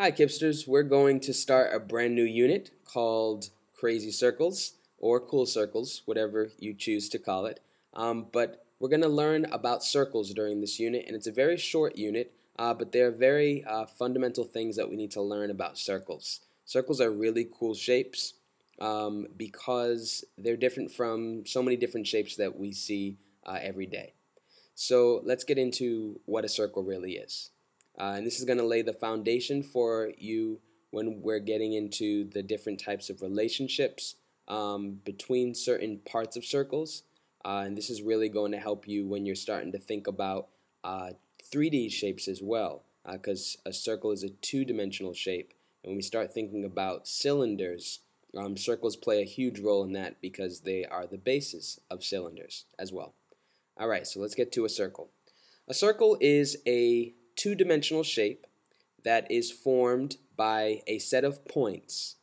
Hi Kipsters, we're going to start a brand new unit called Crazy Circles or Cool Circles, whatever you choose to call it. But we're going to learn about circles during this unit, and it's a very short unit, but there are very fundamental things that we need to learn about circles. Circles are really cool shapes because they're different from so many different shapes that we see every day. So let's get into what a circle really is. And this is going to lay the foundation for you when we're getting into the different types of relationships between certain parts of circles. And this is really going to help you when you're starting to think about 3D shapes as well, because a circle is a two-dimensional shape. And when we start thinking about cylinders, circles play a huge role in that because they are the bases of cylinders as well. All right, so let's get to a circle. A circle is a two-dimensional shape that is formed by a set of points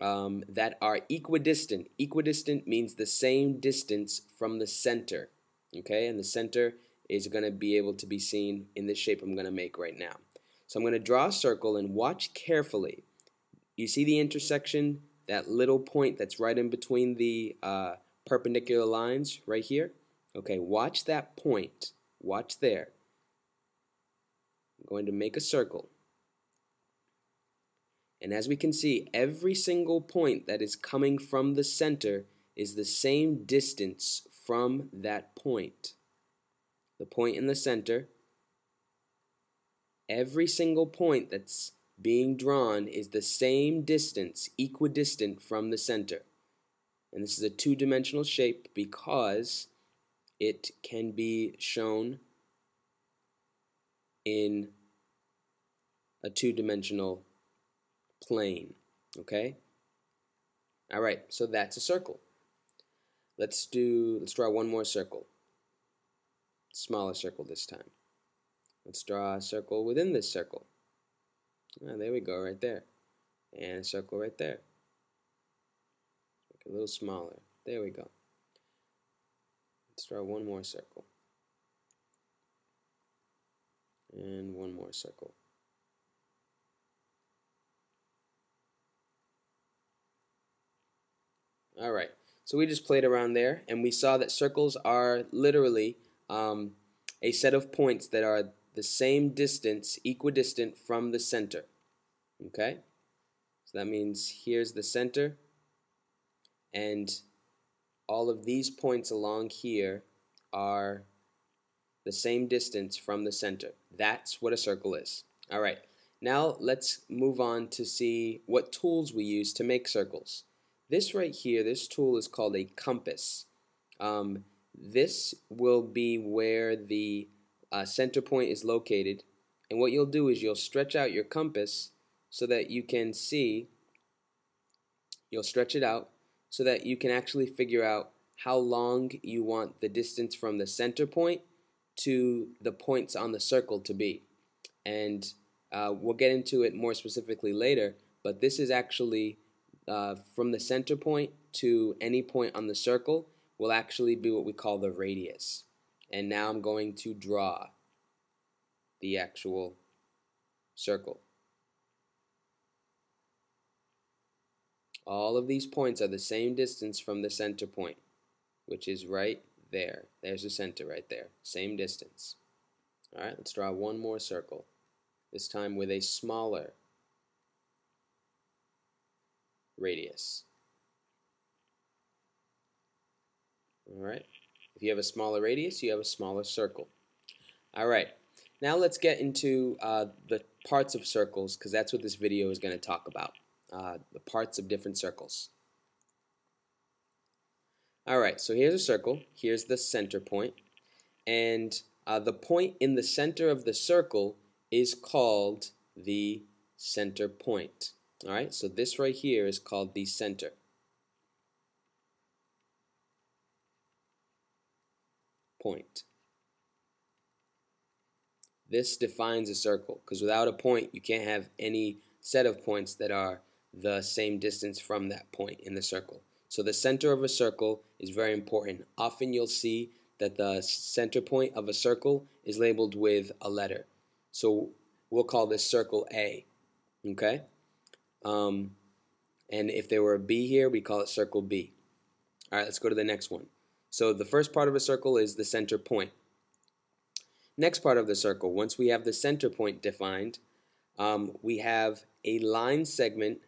that are equidistant. Equidistant means the same distance from the center, okay? And the center is going to be able to be seen in the shape I'm going to make right now. So I'm going to draw a circle and watch carefully. You see the intersection, that little point that's right in between the perpendicular lines right here? Okay, watch that point. Watch there. Going to make a circle, and as we can see, every single point that is coming from the center is the same distance from that point. The point in the center, every single point that's being drawn is the same distance, equidistant from the center. And this is a two-dimensional shape because it can be shown in a two-dimensional plane, okay? All right, so that's a circle. Let's draw one more circle. Smaller circle this time. Let's draw a circle within this circle. Oh, there we go, right there. And a circle right there. A little smaller. There we go. Let's draw one more circle. And one more circle. Alright, so we just played around there and we saw that circles are literally a set of points that are the same distance, equidistant from the center. Okay? So that means here's the center and all of these points along here are the same distance from the center. That's what a circle is. All right, now let's move on to see what tools we use to make circles. This right here, this tool is called a compass. This will be where the center point is located, and what you'll do is you'll stretch out your compass so that you can see, you'll stretch it out so that you can actually figure out how long you want the distance from the center point to the points on the circle to be. And we'll get into it more specifically later, but this is actually from the center point to any point on the circle will actually be what we call the radius. And now I'm going to draw the actual circle. All of these points are the same distance from the center point, which is right there. There's the center right there. Same distance. Alright, let's draw one more circle. This time with a smaller radius. Alright, if you have a smaller radius, you have a smaller circle. Alright, now let's get into the parts of circles, because that's what this video is going to talk about. The parts of different circles. Alright, so here's a circle, here's the center point, and the point in the center of the circle is called the center point. Alright, so this right here is called the center. Point. This defines a circle, because without a point you can't have any set of points that are the same distance from that point in the circle. So the center of a circle is very important. Often you'll see that the center point of a circle is labeled with a letter. So we'll call this circle A. Okay? And if there were a B here, we call it circle B. All right, let's go to the next one. So the first part of a circle is the center point. Next part of the circle, once we have the center point defined, we have a line segment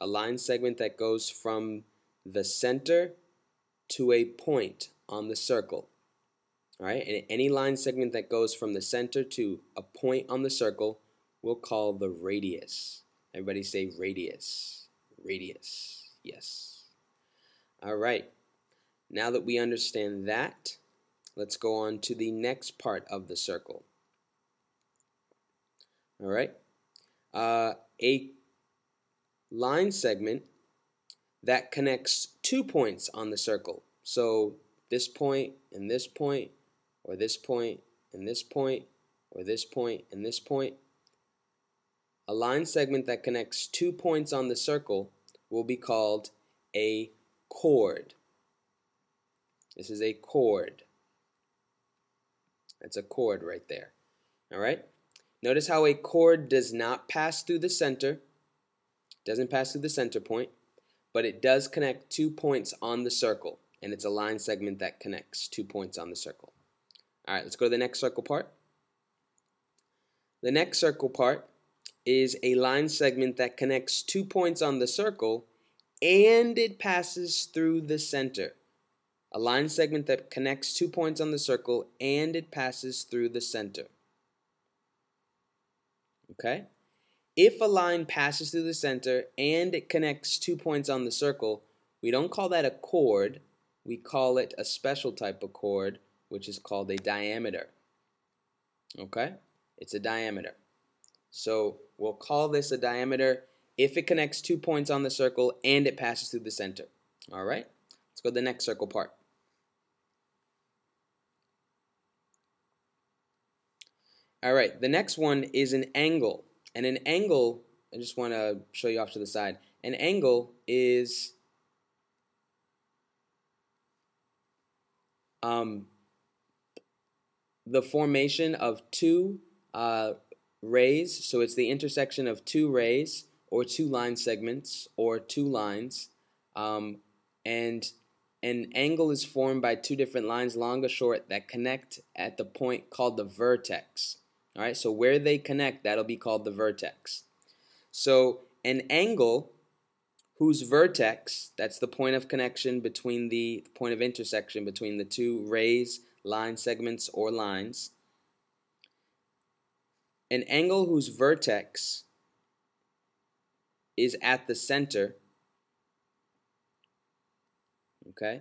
that goes from the center to a point on the circle. All right, and any line segment that goes from the center to a point on the circle we'll call the radius. Everybody say radius. Radius. Yes. All right. Now that we understand that, let's go on to the next part of the circle. All right. A line segment that connects 2 points on the circle. So this point and this point, or this point and this point, or this point and this point. A line segment that connects 2 points on the circle will be called a chord. This is a chord. That's a chord right there. All right? Notice how a chord does not pass through the center, doesn't pass through the center point, but it does connect 2 points on the circle, and it's a line segment that connects 2 points on the circle. All right, let's go to the next circle part. The next circle part is a line segment that connects 2 points on the circle and it passes through the center. A line segment that connects 2 points on the circle and it passes through the center. Okay? If a line passes through the center and it connects 2 points on the circle, we don't call that a chord. We call it a special type of chord, which is called a diameter. Okay? It's a diameter. So we'll call this a diameter if it connects 2 points on the circle and it passes through the center. All right? Let's go to the next circle part. All right, the next one is an angle. And an angle, I just want to show you off to the side. An angle is the formation of two rays, so it's the intersection of two rays or two line segments or two lines, and an angle is formed by two different lines, long or short, that connect at the point called the vertex. All right, so where they connect, that'll be called the vertex. So an angle whose vertex, that's the point of connection between the point of intersection between the two rays, line segments, or lines. An angle whose vertex is at the center. Okay,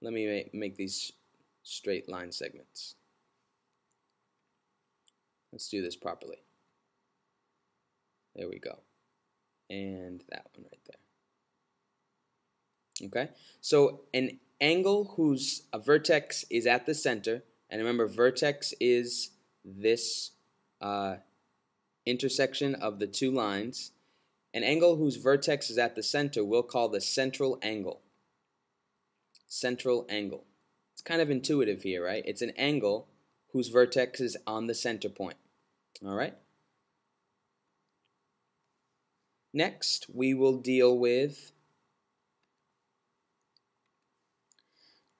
let me make these straight line segments. Let's do this properly. There we go. And that one right there. Okay, so an angle whose vertex is at the center, and remember, vertex is this intersection of the two lines. An angle whose vertex is at the center we'll call the central angle. Central angle. It's kind of intuitive here, right? It's an angle whose vertex is on the center point. All right? Next, we will deal with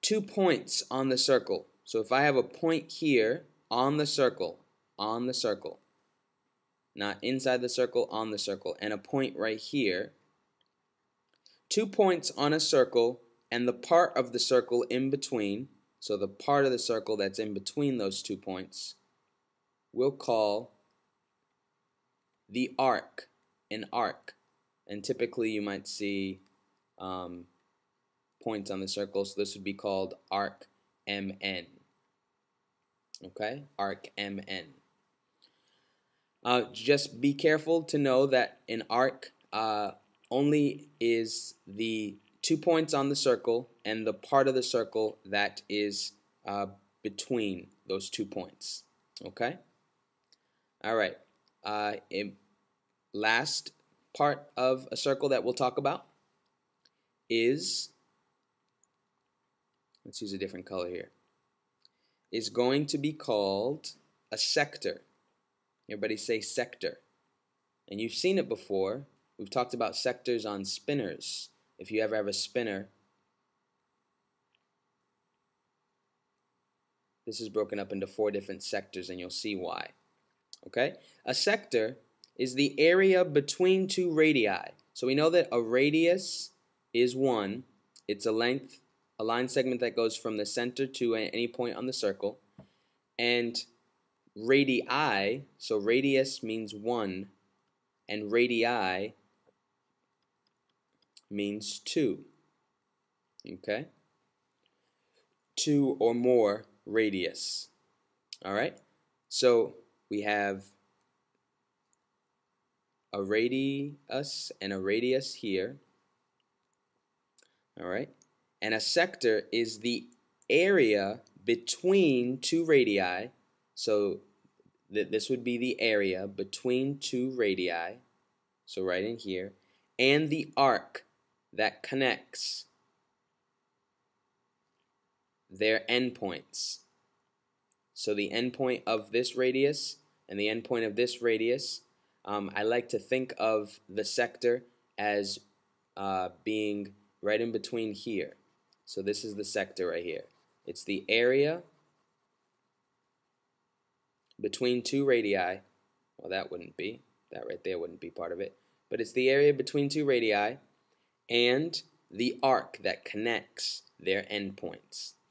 2 points on the circle. So if I have a point here on the circle, on the circle, not inside the circle, on the circle, and a point right here. 2 points on a circle and the part of the circle in between, so the part of the circle that's in between those 2 points, we'll call the arc, an arc. And typically you might see points on the circle, so this would be called arc MN. Okay, arc MN. Just be careful to know that an arc only is the 2 points on the circle and the part of the circle that is between those 2 points. Okay? All right. Last part of a circle that we'll talk about is, let's use a different color here, is going to be called a sector. Everybody say sector. And you've seen it before. We've talked about sectors on spinners. If you ever have a spinner, this is broken up into 4 different sectors, and you'll see why. Okay? A sector is the area between 2 radii. So we know that a radius is 1. It's a length, a line segment that goes from the center to any point on the circle. And radii, so radius means 1, and radii means 2. Okay? 2 or more radius. Alright? So we have a radius and a radius here. Alright? And a sector is the area between 2 radii. So this would be the area between 2 radii. So right in here. And the arc that connects their endpoints. So the endpoint of this radius and the endpoint of this radius, I like to think of the sector as being right in between here. So this is the sector right here. It's the area between 2 radii. Well, that wouldn't be. That right there wouldn't be part of it. But it's the area between 2 radii and the arc that connects their endpoints.